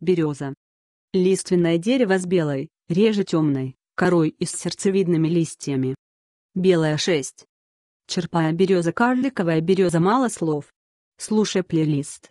Береза. Лиственное дерево с белой, реже темной, корой и с сердцевидными листьями. Белая 6. Черпая береза, карликовая береза. Мало слов. Слушай плейлист.